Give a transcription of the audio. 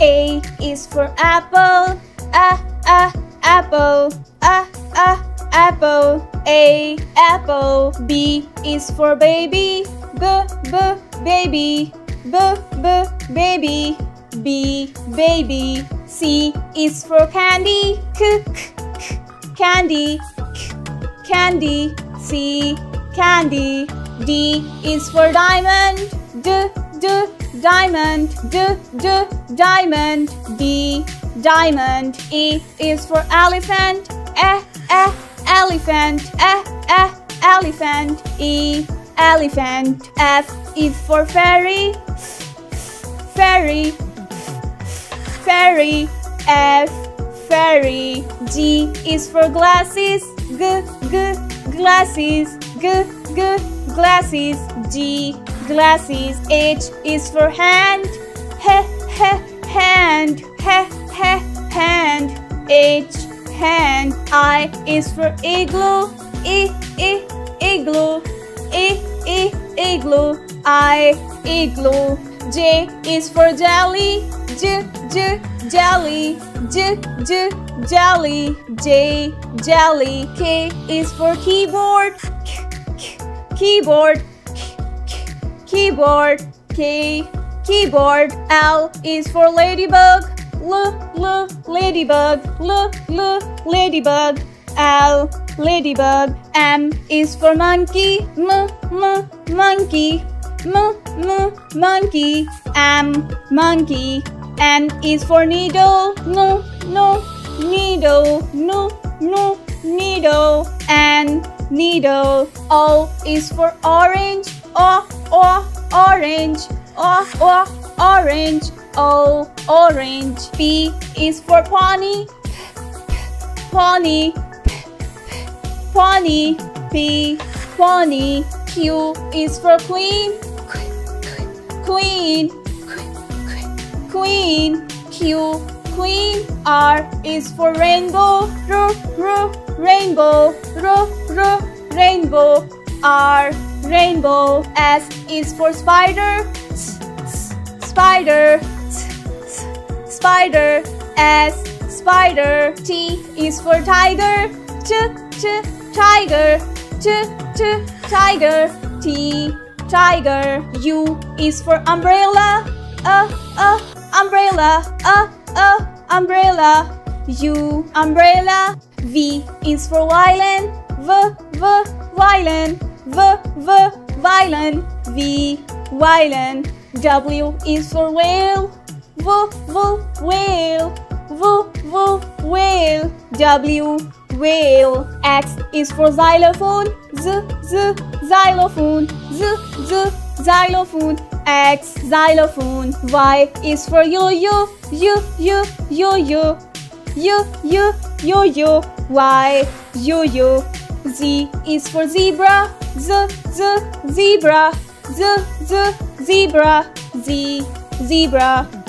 A is for apple, apple, apple, A, apple. B is for baby, baby, baby, B, baby. C is for candy, candy, candy, C, candy. D is for diamond, diamond, diamond, D, diamond. E is for elephant, elephant, elephant, E, elephant. F is for fairy, fairy, F, fairy. G is for glasses, glasses, glasses, G, glasses. H is for hand, hand, hand, H, hand. I is for igloo, igloo, igloo, I, igloo. J is for jelly, jelly, jelly, J, jelly. K is for keyboard, keyboard, keyboard, K, keyboard. L is for ladybug, ladybug, ladybug, L, ladybug. M is for monkey, monkey, monkey, M, monkey. N is for needle, needle, needle, and needle. O is for orange, orange, orange, O, orange. P is for pony, pony, pony, P, pony. Q is for queen, queen, queen, Q, queen. R is for rainbow, rainbow, rainbow, R, rainbow. S is for spider, spider, spider, S, spider. T is for tiger, tiger, tiger, T, tiger. U is for umbrella, umbrella, umbrella, U, umbrella. V is for violin, violin, violin, V, violin. W is for whale, whale, whale, W, whale. X is for xylophone, xylophone, xylophone, X, xylophone. Y is for yo-yo, yo-yo, yo-yo, Y, yo-yo. Z is for zebra, zebra, zebra, Z, zebra.